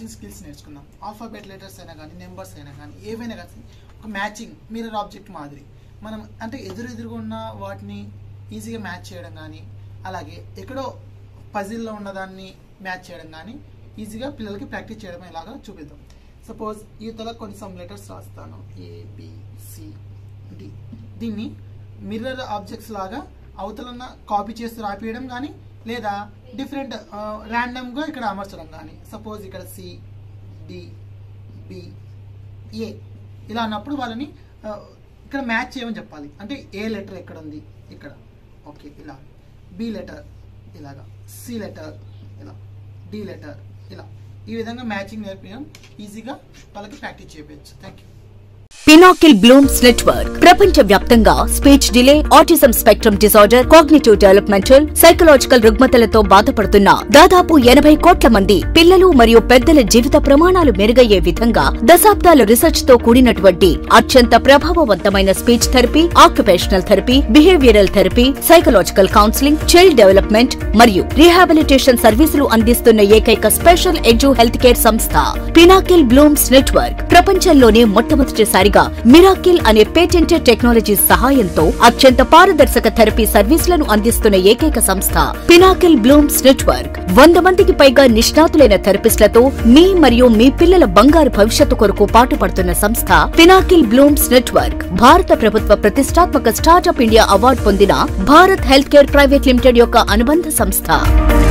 Matching skills నేర్చుకుందాం. Alphabet letters అయినా కానీ నెంబర్స్ అయినా కానీ ఏవైనా కానీ ఒక మ్యాచింగ్ మిర్రర్ ఆబ్జెక్ట్ మాదిరి మనం అంటే ఎదురుగా ఉన్న వాటిని ఈజీగా మ్యాచ్ చేయడం కానీ అలాగే ఎక్కడో పజిల్లో ఉన్నదాన్ని మ్యాచ్ చేయడం కానీ ఈజీగా పిల్లలకి ప్రాక్టీస్ చేయడం ఇలాగా చూపిద్దాం. సపోజ్ ఈతలో కొన్ని సమ్ లెటర్స్ రాస్తాను ABCD, దీన్ని మిర్రర్ ఆబ్జెక్ట్స్ లాగా అవతలన్న కాపీ చేస్తూ రాపియడం కానీ లేదా డిఫరెంట్ ర్యాండమ్గా ఇక్కడ అమర్చడం కానీ. సపోజ్ ఇక్కడ CDBA ఇలా అన్నప్పుడు వాళ్ళని ఇక్కడ మ్యాచ్ చేయమని చెప్పాలి. అంటే A లెటర్ ఎక్కడ ఉంది, ఇక్కడ ఓకే ఇలా, B లెటర్ ఇలాగా, C లెటర్ ఇలా, D లెటర్ ఇలా, ఈ విధంగా మ్యాచింగ్ నేర్పించడం ఈజీగా వాళ్ళకి ప్రాక్టీస్ చేయవచ్చు. Thank you. Pinacle Blooms Network ప్రపంచవ్యాప్తంగా speech delay, autism spectrum disorder, cognitive developmental, psychological రుగ్మతలతో బాధపడుతున్న దాదాపు 80 కోట్ల మంది పిల్లలు మరియు పెద్దల జీవిత ప్రమాణాలు మెరుగయ్యే విధంగా దశాబ్దాల రీసెర్చ్ తో కూడినటువంటి అత్యంత ప్రభావవంతమైన speech therapy, occupational therapy, behavioural therapy, psychological counselling, child development మరియు రీహాబిలిటేషన్ సర్వీసులు అందిస్తున్న ఏకైక స్పెషల్ ఎడ్యు హెల్త్ కేర్ సంస్థ Pinacle Blooms Network ప్రపంచంలోనే మొట్టమొదటిసారిగా మిరాకిల్ అనే పేటెంటెడ్ టెక్నాలజీ సహాయంతో అత్యంత పారదర్శక థెరపీ సర్వీసులను అందిస్తున్న ఏకైక సంస్థ Pinacle Blooms Network. 100 మందికి పైగా నిష్ణాతులైన థెరపిస్టులతో మీ మరియు మీ పిల్లల బంగారు భవిష్యత్తు కొరకు పాటుపడుతున్న సంస్థ Pinacle Blooms Network. భారత ప్రభుత్వ ప్రతిష్టాత్మక స్టార్టప్ ఇండియా అవార్డు పొందిన Bharat health care private limited యొక్క అనుబంధ సంస్థ.